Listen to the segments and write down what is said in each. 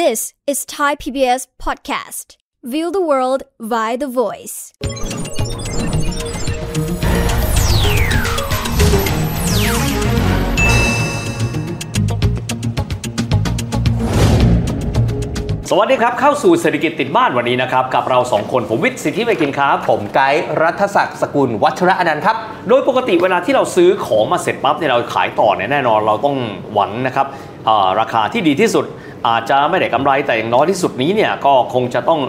This is Thai PBS Podcast. View the world via the voice. สวัสดีครับเข้าสู่เศรษฐกิจติดบ้านวันนี้นะครับกับเรา2คนผมวิทย์สิทธิเวกินครับผมไกด์รัฐศักดิ์สกุลวัชระอนันต์ครับโดยปกติเวลาที่เราซื้อของมาเสร็จปั๊บเนี่ยเราขายต่อเนี่ยแน่นอนเราต้องหวังนะครับราคาที่ดีที่สุดอาจจะไม่ได้กำไรแต่อย่างน้อยที่สุดนี้เนี่ยก็คงจะต้อง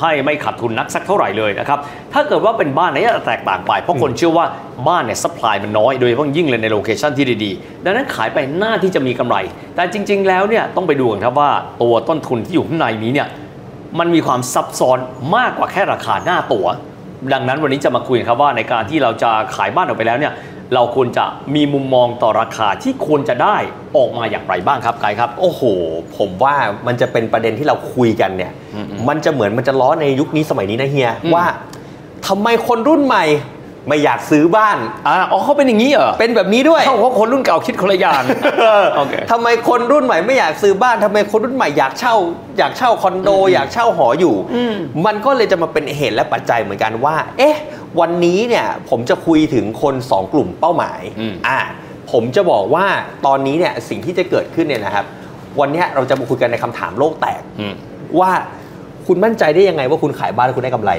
ให้ไม่ขาดทุนนักสักเท่าไหร่เลยนะครับถ้าเกิดว่าเป็นบ้านเนี่ยแตกต่างไปเพราะคนเชื่อว่าบ้านเนี่ยซัพพลายมันน้อยโดยเฉพาะยิ่งเลยในโลเคชั่นที่ดีๆดังนั้นขายไปหน้าที่จะมีกำไรแต่จริงๆแล้วเนี่ยต้องไปดูกันครับว่าตัวต้นทุนที่อยู่ข้างในนี้เนี่ยมันมีความซับซ้อนมากกว่าแค่ราคาหน้าตั๋วดังนั้นวันนี้จะมาคุยกันครับว่าในการที่เราจะขายบ้านออกไปแล้วเนี่ยเราควรจะมีมุมมองต่อราคาที่ควรจะได้ออกมาอย่างไรบ้างครับไกด์ครับโอ้โหผมว่ามันจะเป็นประเด็นที่เราคุยกันเนี่ยมันจะเหมือนมันจะล้อในยุคนี้สมัยนี้นะเฮียว่าทำไมคนรุ่นใหม่ไม่อยากซื้อบ้านอ๋อเขาเป็นอย่างนี้เหรอเป็นแบบนี้ด้วยเพราะคนรุ่นเก่าคิดคนละอย่าง okay. ทำไมคนรุ่นใหม่ไม่อยากซื้อบ้านทำไมคนรุ่นใหม่อยากเช่าคอนโดอยากเช่าหออยู่มันก็เลยจะมาเป็นเหตุและปัจจัยเหมือนกันว่าเอ๊ะวันนี้เนี่ยผมจะคุยถึงคน2กลุ่มเป้าหมายผมจะบอกว่าตอนนี้เนี่ยสิ่งที่จะเกิดขึ้นเนี่ยนะครับวันนี้เราจะมาคุยกันในคำถามโลกแตกว่าคุณมั่นใจได้ยังไงว่าคุณขายบ้านแล้วคุณได้กำไร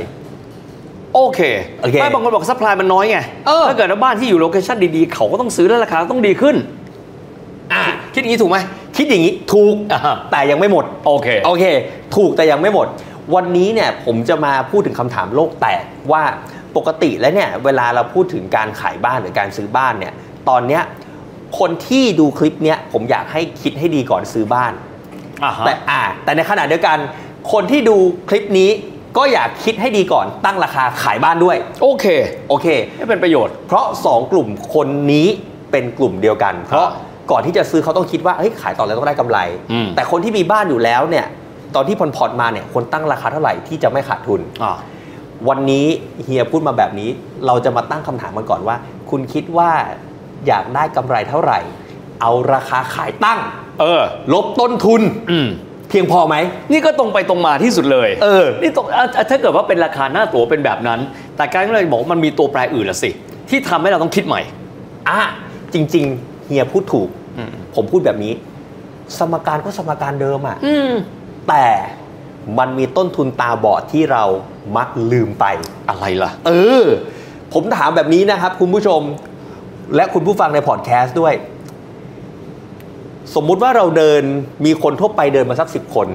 โอเคไม่บางคนบอกซัพพลายมันน้อยไงถ้าเกิดว่าบ้านที่อยู่โลเคชั่นดีๆเขาก็ต้องซื้อแล้วราคาต้องดีขึ้นคิดอย่างนี้ถูกไหมคิดอย่างนี้ถูกแต่ยังไม่หมดโอเคถูกแต่ยังไม่หมดวันนี้เนี่ยผมจะมาพูดถึงคำถามโลกแตกว่าปกติแล้วเนี่ยเวลาเราพูดถึงการขายบ้านหรือการซื้อบ้านเนี่ยตอนเนี้ยคนที่ดูคลิปเนี้ยผมอยากให้คิดให้ดีก่อนซื้อบ้านแต่ในขณะเดียวกันคนที่ดูคลิปนี้ก็อยากคิดให้ดีก่อนตั้งราคาขายบ้านด้วยโอเคให้เป็นประโยชน์เพราะ2กลุ่มคนนี้เป็นกลุ่มเดียวกันเพราะก่อนที่จะซื้อเขาต้องคิดว่าเฮ้ยขายต่อแล้วต้องได้กำไรแต่คนที่มีบ้านอยู่แล้วเนี่ยตอนที่ผ่อนมาเนี่ยคนตั้งราคาเท่าไหร่ที่จะไม่ขาดทุนวันนี้เฮียพูดมาแบบนี้เราจะมาตั้งคำถามกันก่อนว่าคุณคิดว่าอยากได้กำไรเท่าไหร่เอาราคาขายตั้งลบต้นทุนเพียงพอไหมนี่ก็ตรงไปตรงมาที่สุดเลยนี่ตรงถ้าเกิดว่าเป็นราคาหน้าตั๋วเป็นแบบนั้นแต่การที่เราบอกมันมีตัวแปรอื่นละสิที่ทำให้เราต้องคิดใหม่จริงๆเฮียพูดถูกผมพูดแบบนี้สมการก็สมการเดิมแต่มันมีต้นทุนตาบอดที่เรามักลืมไปอะไรล่ะผมถามแบบนี้นะครับคุณผู้ชมและคุณผู้ฟังในพอดแคสต์ด้วยสมมุติว่าเราเดินมีคนทั่วไปเดินมาสัก10 คน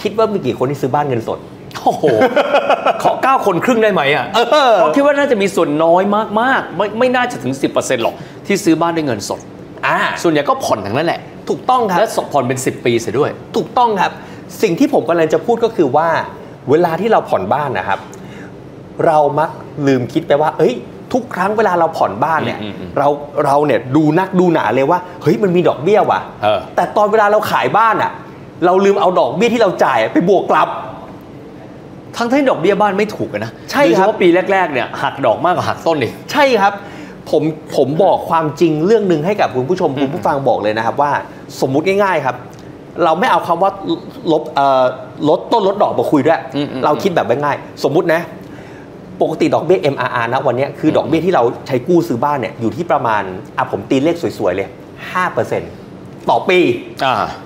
คิดว่ามีกี่คนที่ซื้อบ้านเงินสดโอ้โห ขอ9 คนครึ่งได้ไหมเพราะคิดว่าน่าจะมีส่วนน้อยมากๆไม่น่าจะถึง 10% หรอกที่ซื้อบ้านด้วยเงินสดส่วนใหญ่ก็ผ่อนทั้งนั้นแหละถูกต้องครับและผ่อนเป็น10 ปีเสียด้วยถูกต้องครับสิ่งที่ผมกำลังจะพูดก็คือว่าเวลาที่เราผ่อนบ้านนะครับเรามักลืมคิดไปว่าเอ้ยทุกครั้งเวลาเราผ่อนบ้านเนี่ยเราเนี่ยดูนักดูหนาเลยว่าเฮ้ยมันมีดอกเบี้ยว่ะแต่ตอนเวลาเราขายบ้านอ่ะเราลืมเอาดอกเบี้ยที่เราจ่ายไปบวกกลับทั้งที่ดอกเบี้ยบ้านไม่ถูกนะใช่ครับเพราะปีแรกๆเนี่ยหักดอกมากกว่าหักต้นดิใช่ครับผมบอกความจริงเรื่องนึงให้กับคุณผู้ชมคุณผู้ฟังบอกเลยนะครับว่าสมมุติง่ายๆครับเราไม่เอาคำว่าลดต้นลดดอกมาคุยด้วยเราคิดแบบง่ายๆสมมุตินะปกติดอกเบี้ย MRR นะวันนี้คือดอกเบี้ยที่เราใช้กู้ซื้อบ้านเนี่ยอยู่ที่ประมาณผมตีเลขสวยๆเลย 5% ต่อปี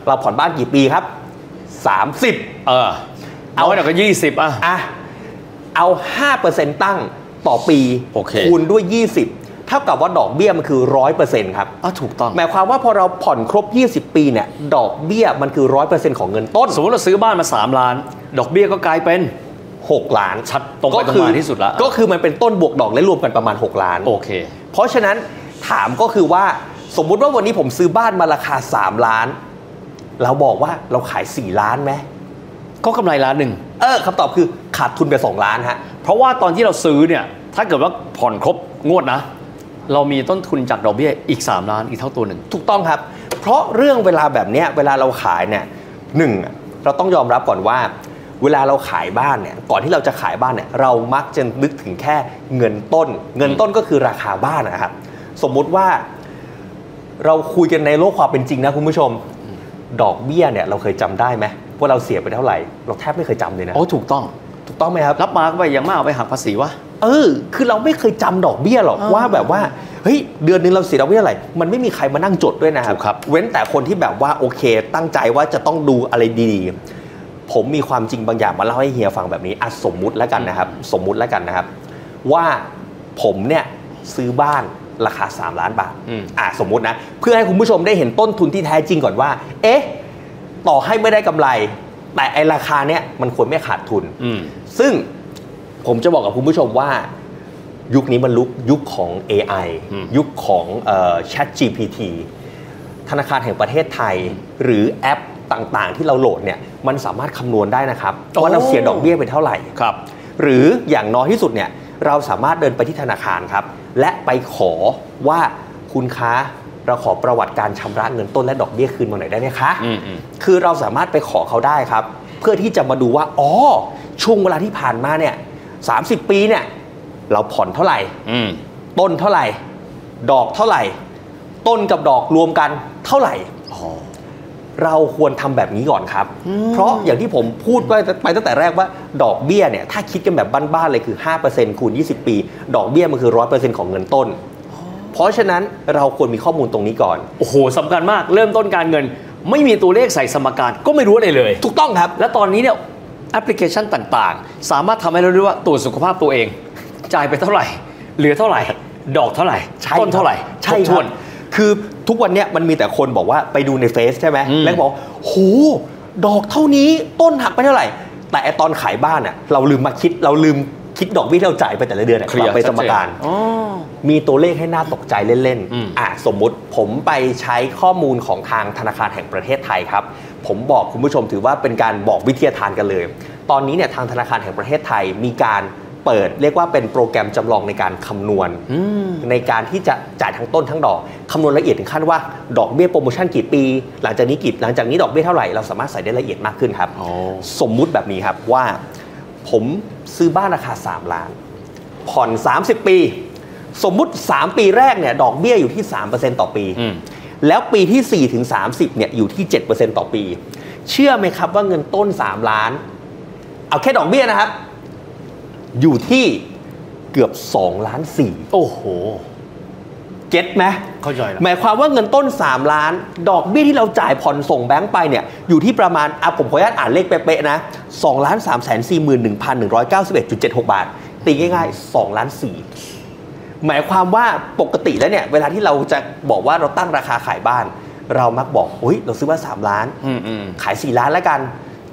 เราผ่อนบ้านกี่ปีครับ30เอาหน่อยก็20เอา 5% ตั้งต่อปีคูณด้วย20เท่ากับว่าดอกเบี้ยมันคือ 100% ครับถูกต้องหมายความว่าพอเราผ่อนครบ20 ปีเนี่ยดอกเบี้ยมันคือ 100% ของเงินต้นสมมติเราซื้อบ้านมา3 ล้านดอกเบี้ยก็กลายเป็น6 ล้านชัดตรงไปตรงมาที่สุดแล้วก็คือมันเป็นต้นบวกดอกและรวมกันประมาณ6 ล้านโอเคเพราะฉะนั้นถามก็คือว่าสมมุติว่าวันนี้ผมซื้อบ้านมาราคา3 ล้านเราบอกว่าเราขาย4 ล้านไหมก็กำไร1 ล้านคำตอบคือขาดทุนไป2 ล้านฮะเพราะว่าตอนที่เราซื้อเนี่ยถ้าเกิดว่าผ่อนครบงวดนะเรามีต้นทุนจากดอกเบี้ยอีก3 ล้านอีกเท่าตัว1ถูกต้องครับเพราะเรื่องเวลาแบบนี้เวลาเราขายเนี่ย1เราต้องยอมรับก่อนว่าเวลาเราขายบ้านเนี่ยก่อนที่เราจะขายบ้านเนี่ยเรามักจะนึกถึงแค่เงินต้นเงินต้นก็คือราคาบ้านนะครับสมมุติว่าเราคุยกันในโลกความเป็นจริงนะคุณผู้ชม ดอกเบี้ยเนี่ยเราเคยจำได้ไหมว่าเราเสียไปเท่าไหร่เราแทบไม่เคยจำเลยนะโอ้ถูกต้องไหมครับรับมาไปอย่างมากเอาไปหักภาษีวะคือเราไม่เคยจำดอกเบี้ยหรอกว่าแบบว่าเฮ้ยเดือนนึงเราเสียดอกเบี้ยอะไรมันไม่มีใครมานั่งจดด้วยนะครับเว้นแต่คนที่แบบว่าโอเคตั้งใจว่าจะต้องดูอะไรดีๆผมมีความจริงบางอย่างมาเล่าให้เฮียฟังแบบนี้สมมุติแล้วกันนะครับว่าผมเนี่ยซื้อบ้านราคา3ล้านบาทสมมุตินะเพื่อให้คุณผู้ชมได้เห็นต้นทุนที่แท้จริงก่อนว่าเอ๊ะต่อให้ไม่ได้กำไรแต่ไอราคาเนี่ยมันควรไม่ขาดทุนซึ่งผมจะบอกกับคุณผู้ชมว่ายุคนี้มันยุคของ AI ยุคของChatGPT ธนาคารแห่งประเทศไทยหรือแอปต่างๆที่เราโหลดเนี่ยมันสามารถคำนวณได้นะครับว่าเราเสียดอกเบี้ยไปเท่าไหร่ครับหรืออย่างน้อยที่สุดเนี่ยเราสามารถเดินไปที่ธนาคารครับและไปขอว่าคุณคะเราขอประวัติการชำระเงินต้นและดอกเบี้ยคืนมาหน่อยได้ไหมคะคือเราสามารถไปขอเขาได้ครับเพื่อที่จะมาดูว่าอ๋อช่วงเวลาที่ผ่านมาเนี่ย30ปีเนี่ยเราผ่อนเท่าไหร่ต้นเท่าไหร่ดอกเท่าไหร่ต้นกับดอกรวมกันเท่าไหร่เราควรทำแบบนี้ก่อนครับเพราะอย่างที่ผมพูดไปตั้งแต่แรกว่าดอกเบี้ยเนี่ยถ้าคิดกันแบบบ้านๆเลยคือ 5% คูณ20ปีดอกเบี้ยมันคือ 100% ของเงินต้นเพราะฉะนั้นเราควรมีข้อมูลตรงนี้ก่อนโอ้โหสำคัญมากเริ่มต้นการเงินไม่มีตัวเลขใส่สมการก็ไม่รู้อะไรเลยถูกต้องครับและตอนนี้เนี่ยแอปพลิเคชันต่างๆสามารถทำให้เรารู้ว่าตรวจสุขภาพตัวเองจ่ายไปเท่าไหร่เหลือเท่าไหร่ดอกเท่าไหร่ต้นเท่าไหร่ใช่ครับคือทุกวันนี้มันมีแต่คนบอกว่าไปดูในเฟซใช่ไหมแล้วบอกโหดอกเท่านี้ต้นหักไปเท่าไหร่แต่ตอนขายบ้านอ่ะเราลืมคิดดอกเบี้ยเราจ่ายไปแต่ละเดือนเราไปสมการมีตัวเลขให้น่าตกใจเล่นๆสมมุติผมไปใช้ข้อมูลของทางธนาคารแห่งประเทศไทยครับผมบอกคุณผู้ชมถือว่าเป็นการบอกวิทยาทานกันเลยตอนนี้เนี่ยทางธนาคารแห่งประเทศไทยมีการเปิดเรียกว่าเป็นโปรแกรมจำลองในการคำนวณในการที่จะจ่ายทั้งต้นทั้งดอกคำนวณละเอียดถึงขั้นว่าดอกเบี้ยโปรโมชั่นกี่ปีหลังจากนี้ดอกเบี้ยเท่าไหร่เราสามารถใส่ได้ละเอียดมากขึ้นครับสมมุติแบบนี้ครับว่าผมซื้อบ้านราคา3ล้านผ่อน30ปีสมมุติ3ปีแรกเนี่ยดอกเบี้ยอยู่ที่ 3% ต่อปีแล้วปีที่4ถึง30เนี่ยอยู่ที่ 7% ต่อปีเชื่อไหมครับว่าเงินต้น3ล้านเอาแค่ดอกเบี้ยนะครับอยู่ที่เกือบ2ล้าน4โอ้โหเก็ทไหมเข้าใจแล้วหมายความว่าเงินต้น3ล้านดอกเบี้ยที่เราจ่ายผ่อนส่งแบงก์ไปเนี่ยอยู่ที่ประมาณผมขออนุญาตอ่านเลขเป๊ะๆนะ 2,341,191.76 บาทตีง่ายๆ2ล้าน4หมายความว่าปกติแล้วเนี่ยเวลาที่เราจะบอกว่าเราตั้งราคาขายบ้านเรามักบอกเฮ้ยเราซื้อบ้าน3ล้านขาย4ล้านแล้วกัน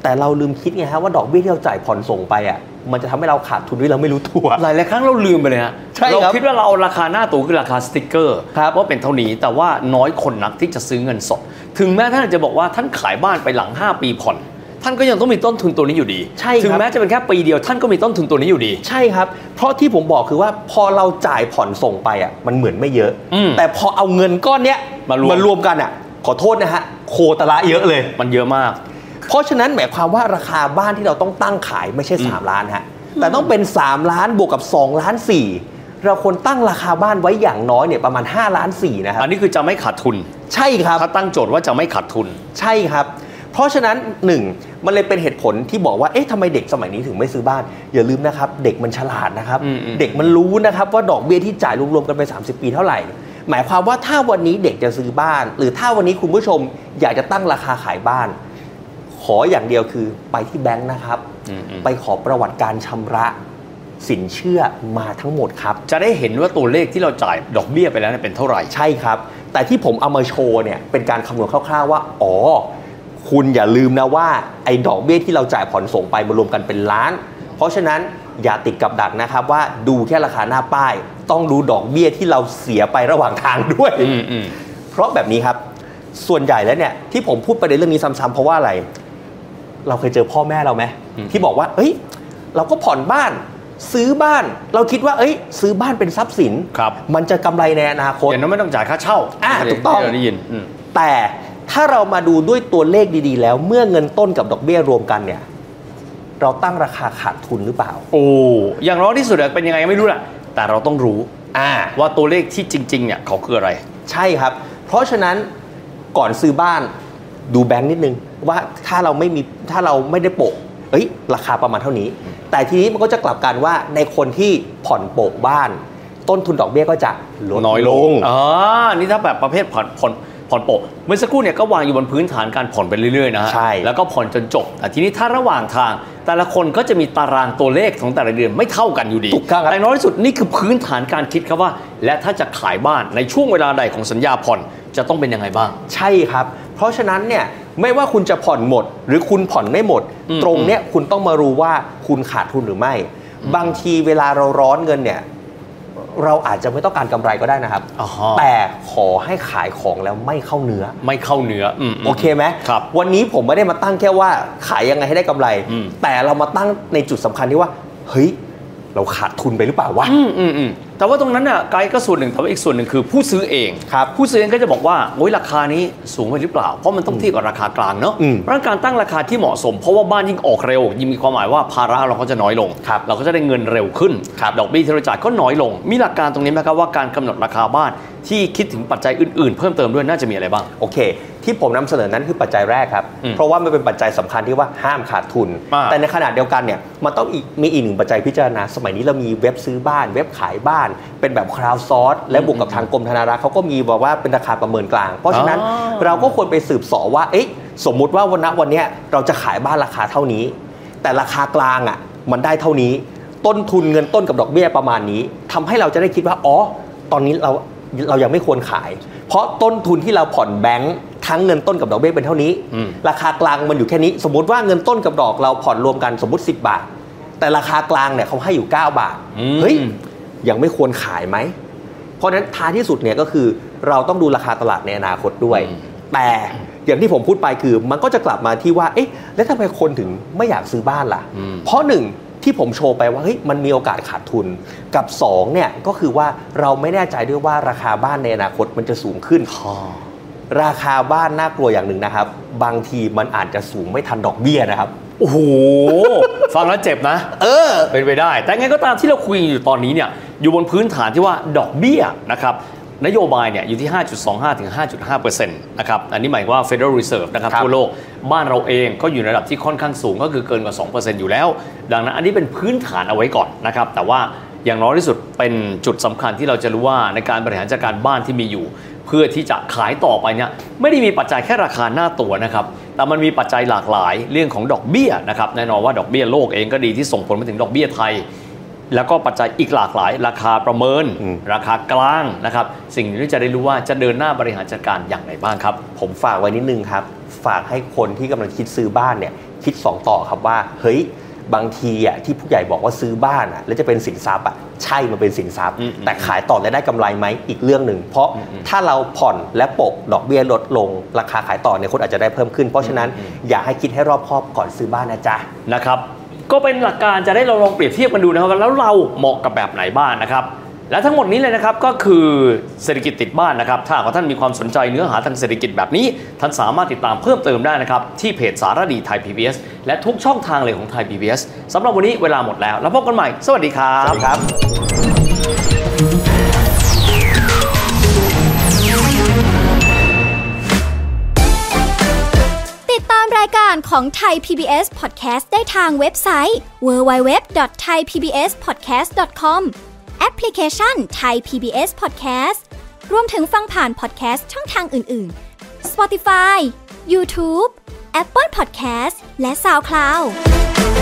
แต่เราลืมคิดไงฮะว่าดอกเบี้ยที่เราจ่ายผ่อนส่งไปอ่ะมันจะทำให้เราขาดทุนด้วยเราไม่รู้ตัวหลายครั้งเราลืมไปเลยฮะเราคิดว่าเราเอาราคาหน้าตั๋วคือราคาสติ๊กเกอร์ว่าเป็นเท่านี้แต่ว่าน้อยคนนักที่จะซื้อเงินสดถึงแม้ท่านจะบอกว่าท่านขายบ้านไปหลัง5ปีผ่อนท่านก็ยังต้องมีต้นทุนตัวนี้อยู่ดีถึงแม้จะเป็นแค่ปีเดียวท่านก็มีต้นทุนตัวนี้อยู่ดีใช่ครับเพราะที่ผมบอกคือว่าพอเราจ่ายผ่อนส่งไปอ่ะมันเหมือนไม่เยอะแต่พอเอาเงินก้อนเนี้ยมารวมกันอ่ะขอโทษนะฮะโคตรละเยอะเลยมันเยอะมากเพราะฉะนั้นหมายความว่าราคาบ้านที่เราต้องตั้งขายไม่ใช่3ล้านฮะแต่ต้องเป็น3ล้านบวกกับ2ล้าน4เราควรตั้งราคาบ้านไว้อย่างน้อยเนี่ยประมาณ5ล้าน4นะครับอันนี้คือจะไม่ขาดทุนใช่ครับถ้าตั้งโจทย์ว่าจะไม่ขาดทุนใช่ครับเพราะฉะนั้น1มันเลยเป็นเหตุผลที่บอกว่าเอ๊ะทำไมเด็กสมัยนี้ถึงไม่ซื้อบ้านอย่าลืมนะครับเด็กมันฉลาดนะครับเด็กมันรู้นะครับว่าดอกเบี้ยที่จ่ายรวมๆกันไป30ปีเท่าไหร่หมายความว่าถ้าวันนี้เด็กจะซื้อบ้านหรือถ้าวันนี้คุณผู้ชมอยากจะตั้งราคาขายบ้านขออย่างเดียวคือไปที่แบงค์นะครับไปขอประวัติการชำระสินเชื่อมาทั้งหมดครับจะได้เห็นว่าตัวเลขที่เราจ่ายดอกเบี้ยไปแล้วเป็นเท่าไหร่ใช่ครับแต่ที่ผมเอามาโชว์เนี่ยเป็นการคำนวณคร่าวๆว่าอ๋อคุณอย่าลืมนะว่าไอ้ดอกเบี้ยที่เราจ่ายผ่อนส่งไปมารวมกันเป็นล้านเพราะฉะนั้นอย่าติดกับดักนะครับว่าดูแค่ราคาหน้าป้ายต้องดูดอกเบี้ยที่เราเสียไประหว่างทางด้วยเพราะแบบนี้ครับส่วนใหญ่แล้วเนี่ยที่ผมพูดประเด็นเรื่องนี้ซ้ำๆเพราะว่าอะไรเราเคยเจอพ่อแม่เราไหมที่บอกว่าเอ้ยเราก็ผ่อนบ้านซื้อบ้านเราคิดว่าเอ้ยซื้อบ้านเป็นทรัพย์สินมันจะกำไรในอนาคตอย่างนั้นไม่ต้องจ่ายค่าเช่าถูกต้องแต่ถ้าเรามาดูด้วยตัวเลขดีๆแล้วเมื่อเงินต้นกับดอกเบี้ยรวมกันเนี่ยเราตั้งราคาขาดทุนหรือเปล่าโอ้อย่างน้อยที่สุดเป็นยังไงไม่รู้แหละแต่เราต้องรู้ว่าตัวเลขที่จริงๆเนี่ยเขาคืออะไรใช่ครับเพราะฉะนั้นก่อนซื้อบ้าน ดูแบงค์นิดนึงว่าถ้าเราไม่ได้โปะเอ้ยราคาประมาณเท่านี้แต่ทีนี้มันก็จะกลับกันว่าในคนที่ผ่อนโปะบ้านต้นทุนดอกเบี้ยก็จะลดน้อยลงนี่ถ้าแบบประเภทผ่อนโปะเมื่อสักครู่เนี่ยก็วางอยู่บนพื้นฐานการผ่อนไปเรื่อยๆนะฮะแล้วก็ผ่อนจนจบทีนี้ถ้าระหว่างทางแต่ละคนก็จะมีตารางตัวเลขของแต่ละเดือนไม่เท่ากันอยู่ดีแต่น้อยที่สุดนี่คือพื้นฐานการคิดครับว่าและถ้าจะขายบ้านในช่วงเวลาใดของสัญญาผ่อนจะต้องเป็นยังไงบ้างใช่ครับเพราะฉะนั้นเนี่ยไม่ว่าคุณจะผ่อนหมดหรือคุณผ่อนไม่หมดตรงเนี้ยคุณต้องมารู้ว่าคุณขาดทุนหรือไม่บางทีเวลาเราร้อนเงินเนี่ยเราอาจจะไม่ต้องการกำไรก็ได้นะครับแต่ขอให้ขายของแล้วไม่เข้าเนื้อโอเคไหมวันนี้ผมไม่ได้มาตั้งแค่ว่าขายยังไงให้ได้กำไรแต่เรามาตั้งในจุดสำคัญที่ว่าเฮ้ยเราขาดทุนไปหรือเปล่าวะแต่ว่าตรงนั้นน่ะไกด์ก็ส่วนหนึ่งแต่ว่าอีกส่วนหนึ่งคือผู้ซื้อเองครับผู้ซื้อเองก็จะบอกว่าโอ้ยราคานี้สูงไปหรือเปล่าเพราะมันต้องเทียบกับราคากลางเนาะเพราะการตั้งราคาที่เหมาะสมเพราะว่าบ้านยิ่งออกเร็วยิ่งมีความหมายว่าภาระเราก็จะน้อยลงเราก็จะได้เงินเร็วขึ้นดอกเบี้ยที่เราจ่ายก็น้อยลงมีหลักการตรงนี้ไหมครับว่าการกำหนดราคาบ้านที่คิดถึงปัจจัยอื่นๆเพิ่มเติมด้วยน่าจะมีอะไรบ้างโอเคที่ผมนำเสนอนั้นคือปัจจัยแรกครับเพราะว่ามันเป็นปัจจัยสำคัญที่ว่าห้ามขาดทุนแต่ในขณะเดียวกันเนี่ยมันต้องมีอีกหนึ่งปัจจัยพิจารณาสมัยนี้เรามีเว็บซื้อบ้านเว็บขายบ้านเป็นแบบ crowdsource และบวกกับทางกรมธนารักษ์เขาก็มีบอกว่าเป็นราคาประเมินกลางเพราะฉะนั้นเราก็ควรไปสืบสอบว่าสมมุติว่าวันนี้เราจะขายบ้านราคาเท่านี้แต่ราคากลางอ่ะมันได้เท่านี้ต้นทุนเงินต้นกับดอกเบี้ยประมาณนี้ทำให้เราจะได้คิดว่าอ๋อตอนนี้เรายังไม่ควรขายเพราะต้นทุนที่เราผ่อนแบงค์ทั้งเงินต้นกับดอกเบี้ยเป็นเท่านี้ราคากลางมันอยู่แค่นี้สมมติว่าเงินต้นกับดอกเราผ่อนรวมกันสมมติ10 บาทแต่ราคากลางเนี่ยเขาให้อยู่9 บาทเฮ้ยยังไม่ควรขายไหมเพราะนั้นท้ายที่สุดเนี่ยก็คือเราต้องดูราคาตลาดในอนาคตด้วยแต่อย่างที่ผมพูดไปคือมันก็จะกลับมาที่ว่าเอ๊ะแล้วทำไมคนถึงไม่อยากซื้อบ้านล่ะเพราะหนึ่งที่ผมโชว์ไปว่าเฮ้ยมันมีโอกาสขาดทุนกับ2เนี่ยก็คือว่าเราไม่แน่ใจด้วยว่าราคาบ้านในอนาคตมันจะสูงขึ้นราคาบ้านน่ากลัวอย่างหนึ่งนะครับบางทีมันอาจจะสูงไม่ทันดอกเบี้ยนะครับโอ้โห ฟังแล้วเจ็บนะเป็นไปได้แต่ไงก็ตามที่เราคุยอยู่ตอนนี้เนี่ยอยู่บนพื้นฐานที่ว่าดอกเบี้ยนะครับนโยบายเนี่ยอยู่ที่ 5.25 ถึง 5.5% นะครับอันนี้หมายว่า Federal Reserve นะครับทั่วโลกบ้านเราเองก็อยู่ในระดับที่ค่อนข้างสูงก็คือเกินกว่า 2% อยู่แล้วดังนั้นอันนี้เป็นพื้นฐานเอาไว้ก่อนนะครับแต่ว่าอย่างน้อยที่สุดเป็นจุดสำคัญที่เราจะรู้ว่าในการบริหารจัดการบ้านที่มีอยู่เพื่อที่จะขายต่อไปเนี่ยไม่ได้มีปัจจัยแค่ราคาหน้าตัวนะครับแต่มันมีปัจจัยหลากหลายเรื่องของดอกเบี้ยนะครับแน่นอนว่าดอกเบี้ยโลกเองก็ดีที่ส่งผลมาถึงดอกเบี้ยไทยแล้วก็ปัจจัยอีกหลากหลายราคาประเมินราคากลางนะครับสิ่งที่จะได้รู้ว่าจะเดินหน้าบริหารจัดการอย่างไรบ้างครับผมฝากไว้นิดนึงครับฝากให้คนที่กำลังคิดซื้อบ้านเนี่ยคิด2ต่อครับว่าเฮ้ยบางทีอ่ะที่ผู้ใหญ่บอกว่าซื้อบ้านอ่ะแล้วจะเป็นสินทรัพย์อ่ะใช่มันเป็นสินทรัพย์แต่ขายต่อแล้วได้กำไรไหมอีกเรื่องหนึ่งเพราะถ้าเราผ่อนและโปะดอกเบี้ยลดลงราคาขายต่อเนี่ยคนอาจจะได้เพิ่มขึ้นเพราะฉะนั้นอยากให้คิดให้รอบคอบก่อนซื้อบ้านนะจ๊ะนะครับก็เป็นหลักการจะได้เราลองเปรียบเทียบกันดูนะครับแล้วเราเหมาะกับแบบไหนบ้างนะครับและทั้งหมดนี้เลยนะครับก็คือเศรษฐกิจติดบ้านนะครับถ้าท่านมีความสนใจเนื้อหาทางเศรษฐกิจแบบนี้ท่านสามารถติดตามเพิ่มเติมได้นะครับที่เพจสารดีไทย PBS และทุกช่องทางเลยของไทย PBS สำหรับวันนี้เวลาหมดแล้วแล้วพบกันใหม่สวัสดีครับสวัสดีครับติดตามรายการของไทย PBS Podcast ได้ทางเว็บไซต์ www.thaipbspodcast.comแอปพลิเคชัน Thai PBS Podcast รวมถึงฟังผ่าน Podcast ช่องทางอื่นๆ Spotify, YouTube, Apple Podcast และ SoundCloud